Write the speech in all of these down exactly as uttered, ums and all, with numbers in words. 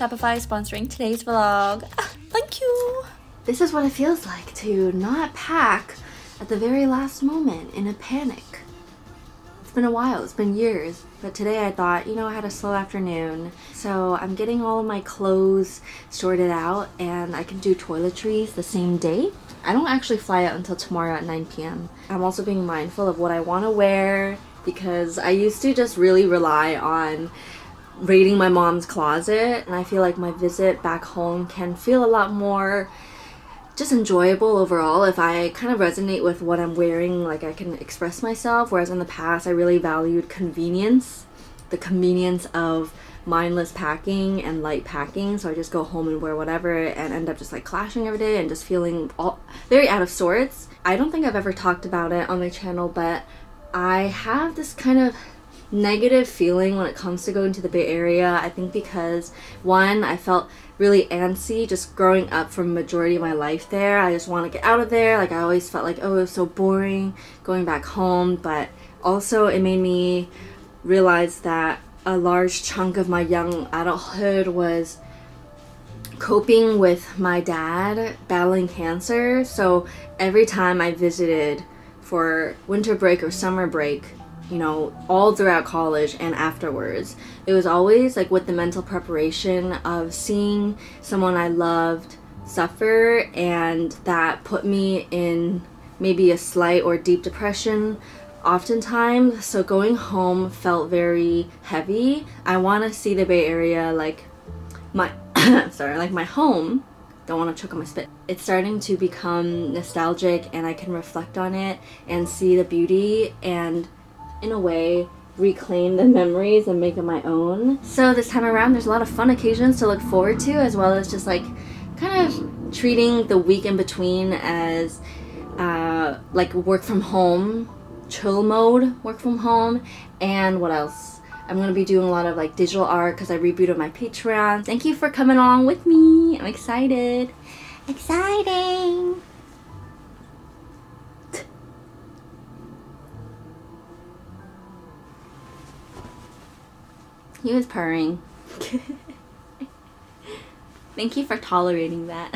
Shopify sponsoring today's vlog. Thank you. This is what it feels like to not pack at the very last moment in a panic. It's been a while, it's been years, but today I thought, you know, I had a slow afternoon, so I'm getting all of my clothes sorted out and I can do toiletries the same day. I don't actually fly out until tomorrow at nine p m I'm also being mindful of what I want to wear because I used to just really rely on raiding my mom's closet, and I feel like my visit back home can feel a lot more just enjoyable overall if I kind of resonate with what I'm wearing. Like, I can express myself, whereas in the past I really valued convenience, the convenience of mindless packing and light packing, so I just go home and wear whatever and end up just like clashing every day and just feeling all very out of sorts. I don't think I've ever talked about it on my channel, but I have this kind of negative feeling when it comes to going to the Bay Area. I think because, one, I felt really antsy just growing up for the majority of my life there. I just want to get out of there. Like, I always felt like, oh, it was so boring going back home. But also it made me realize that a large chunk of my young adulthood was coping with my dad battling cancer. So every time I visited for winter break or summer break, you know, all throughout college and afterwards, it was always like with the mental preparation of seeing someone I loved suffer, and that put me in maybe a slight or deep depression oftentimes. So going home felt very heavy. I want to see the Bay Area like my sorry, like my home. Don't want to choke on my spit. It's starting to become nostalgic and I can reflect on it and see the beauty and, in a way, reclaim the memories and make them my own. So this time around there's a lot of fun occasions to look forward to, as well as just like kind of treating the week in between as uh, like work from home, chill mode, work from home, and what else? I'm going to be doing a lot of like digital art because I rebooted my Patreon. Thank you for coming along with me. I'm excited. Exciting! He was purring. Thank you for tolerating that.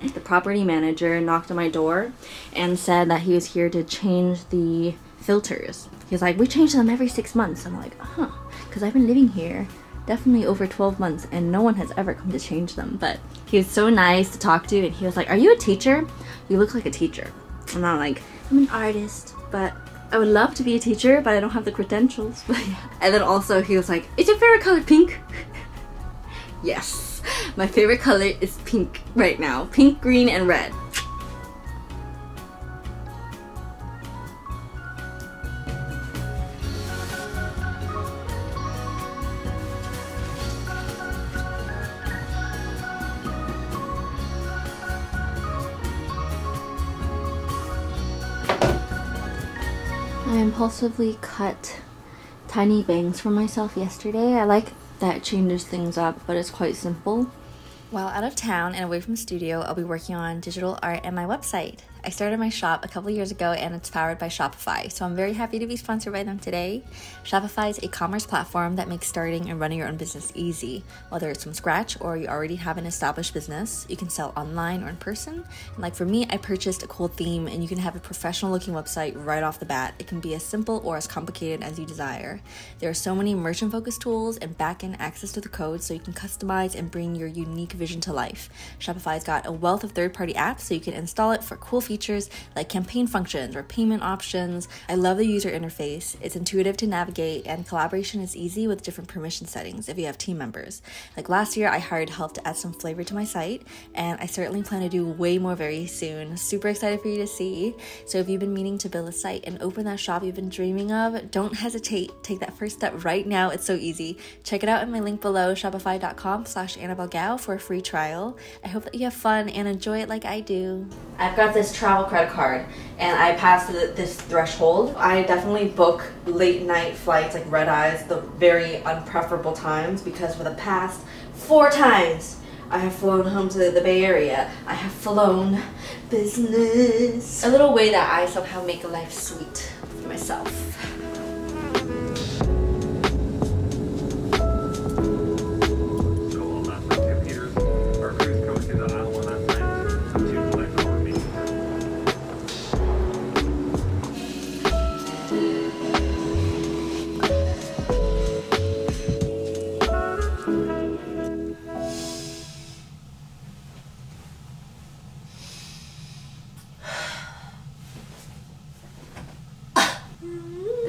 The property manager knocked on my door and said that he was here to change the filters. He was like, we change them every six months. I'm like, huh, because I've been living here definitely over twelve months and no one has ever come to change them. But he was so nice to talk to, and he was like, are you a teacher? You look like a teacher. And I'm like, I'm an artist, but I would love to be a teacher, but I don't have the credentials. And then also he was like, is your favorite color pink? Yes, my favorite color is pink right now. Pink, green, and red. I impulsively cut tiny bangs for myself yesterday. I like that it changes things up, but it's quite simple. While out of town and away from the studio, I'll be working on digital art and my website. I started my shop a couple years ago and it's powered by Shopify, so I'm very happy to be sponsored by them today. Shopify is a commerce platform that makes starting and running your own business easy. Whether it's from scratch or you already have an established business, you can sell online or in person. And like for me, I purchased a cool theme and you can have a professional looking website right off the bat. It can be as simple or as complicated as you desire. There are so many merchant focused tools and back-end access to the code so you can customize and bring your unique vision to life. Shopify's got a wealth of third-party apps so you can install it for cool features features like campaign functions or payment options. I love the user interface. It's intuitive to navigate and collaboration is easy with different permission settings if you have team members. Like last year, I hired help to add some flavor to my site, and I certainly plan to do way more very soon. Super excited for you to see. So if you've been meaning to build a site and open that shop you've been dreaming of, don't hesitate. Take that first step right now. It's so easy. Check it out in my link below, shopify dot com slash Annabelle Gao for a free trial. I hope that you have fun and enjoy it like I do. I've got this travel credit card and I passed this threshold. I definitely book late night flights, like red eyes, the very unpreferable times, because for the past four times I have flown home to the Bay Area. I have flown business. A little way that I somehow make life sweet for myself. Cool, man.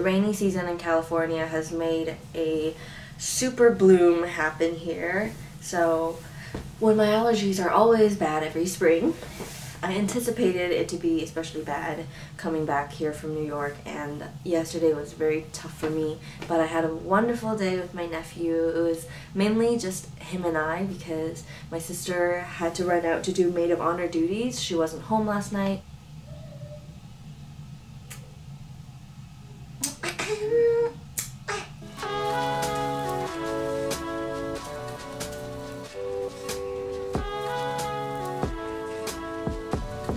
The rainy season in California has made a super bloom happen here. So when my allergies are always bad every spring, I anticipated it to be especially bad coming back here from New York, and yesterday was very tough for me, but I had a wonderful day with my nephew. It was mainly just him and I because my sister had to run out to do maid of honor duties. She wasn't home last night.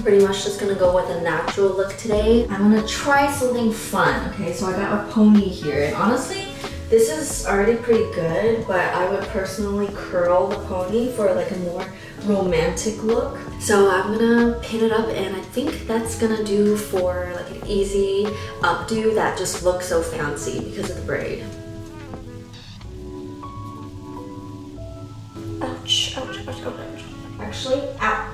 Pretty much just gonna go with a natural look today. I'm gonna try something fun. Okay, so I got a pony here, and honestly, this is already pretty good, but I would personally curl the pony for like a more romantic look. So I'm gonna pin it up, and I think that's gonna do for like an easy updo that just looks so fancy because of the braid. Ouch, ouch, ouch, ouch, ouch. Actually, ow.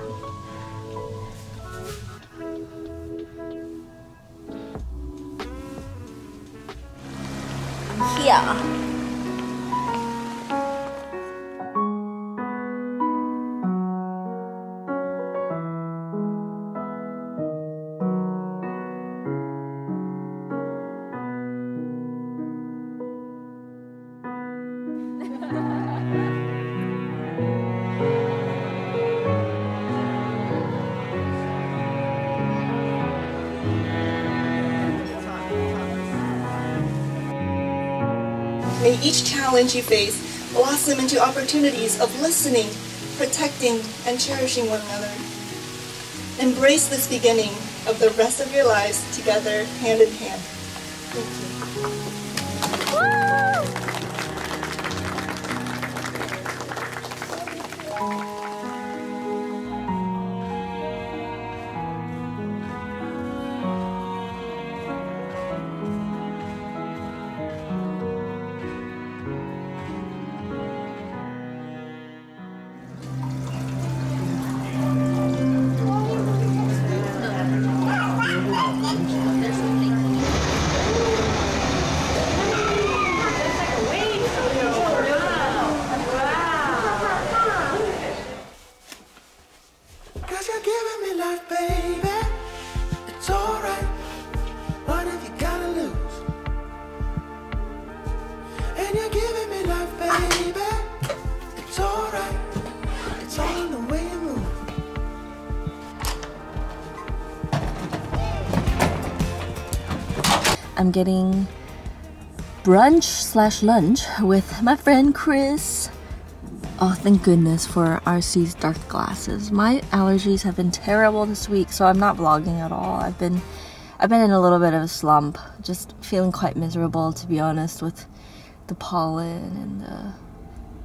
Yeah. May each challenge you face blossom into opportunities of listening, protecting, and cherishing one another. Embrace this beginning of the rest of your lives together, hand in hand. Thank you. I'm getting brunch slash lunch with my friend Chris. Oh, thank goodness for R C's dark glasses. My allergies have been terrible this week, so I'm not vlogging at all. I've been, I've been in a little bit of a slump, just feeling quite miserable, to be honest, with the pollen and the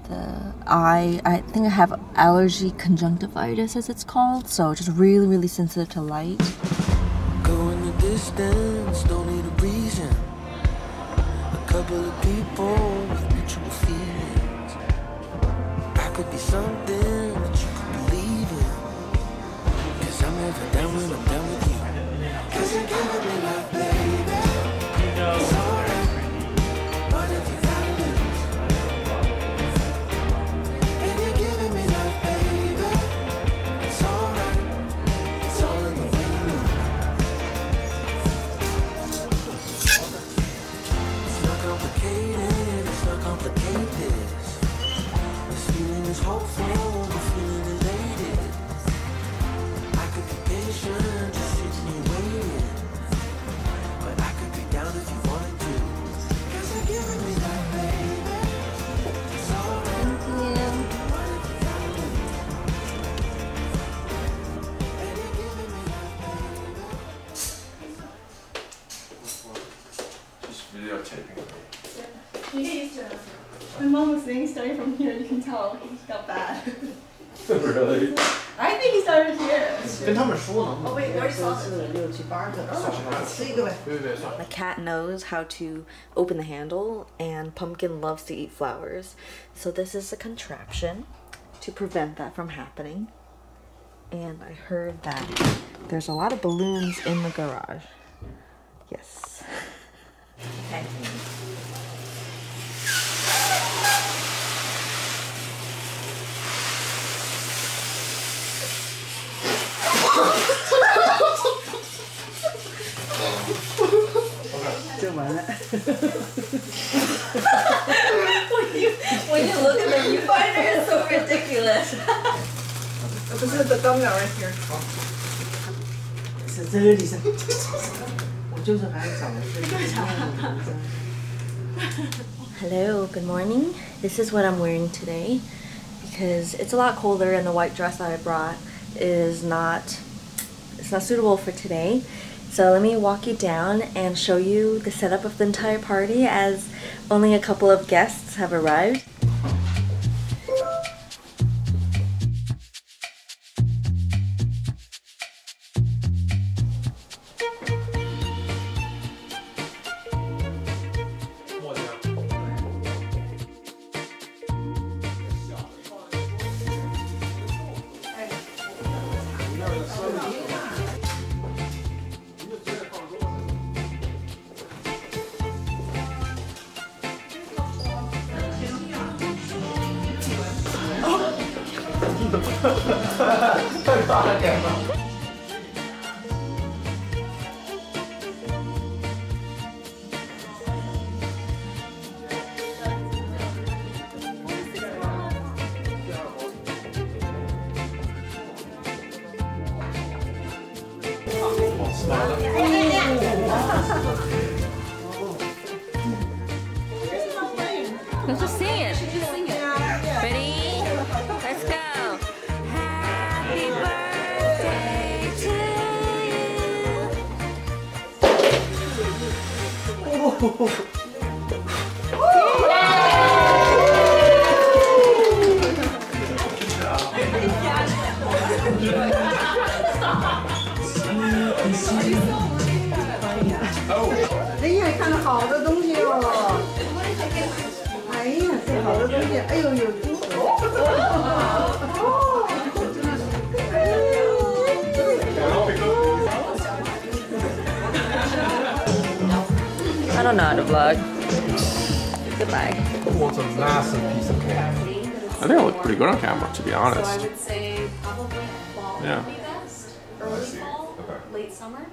the eye. I think I have allergy conjunctivitis, as it's called, so just really, really sensitive to light. Go in the distance, don't need a reason. A couple of people with mutual feelings. I could be something that you could believe in. Cause I'm never down when I'm down with you. Cause you're giving me love, baby. It's alright. What if you gotta lose? And you're giving me love, baby. It's alright. It's all in the way. It's not complicated. This feeling is hopeful. The feeling is elated. I could be patient, just sitting and waiting. But I could be down if you wanted to. Cause you're giving me that, baby. It's alright. What if you gotta lose? And you're giving me that, baby. Just videotaping. You get used to it. My mom was saying starting from here, you can tell he got bad. Really? I think he started here. Oh wait, where's the My cat knows how to open the handle, and Pumpkin loves to eat flowers. So this is a contraption to prevent that from happening. And I heard that there's a lot of balloons in the garage. Yes. Okay. when you when you look at them, you find her it's so ridiculous. This is the thumbnail right here. This is the lady. Hello, good morning. This is what I'm wearing today because it's a lot colder and the white dress that I brought is not it's not suitable for today. So let me walk you down and show you the setup of the entire party as only a couple of guests have arrived. Let's just sing it. Ready? Let's go. Happy birthday to you. Oh. I don't know how to vlog. Goodbye. Who wants a massive piece of cake? I think I look pretty good on camera, to be honest. So I would say probably fall would be best. Early fall, late summer,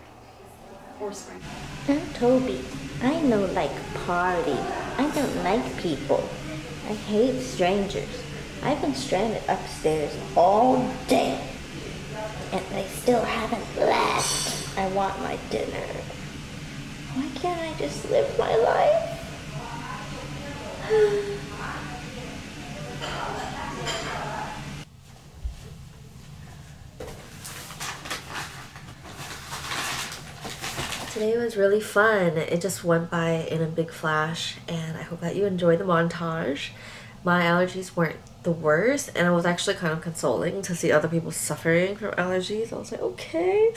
or spring. I'm Toby. I don't like party. I don't like people. I hate strangers. I've been stranded upstairs all day, and I still haven't left. I want my dinner. Why can't I just live my life? Today was really fun. It just went by in a big flash, and I hope that you enjoy the montage. My allergies weren't the worst, and it was actually kind of consoling to see other people suffering from allergies. I was like, okay,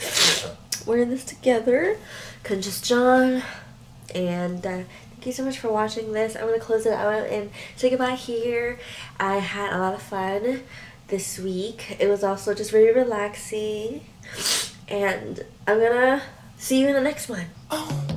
we're in this together. Conscious John, and uh, thank you so much for watching this. I'm gonna close it out and say goodbye here. I had a lot of fun this week. It was also just very relaxing, and I'm gonna see you in the next one. Oh.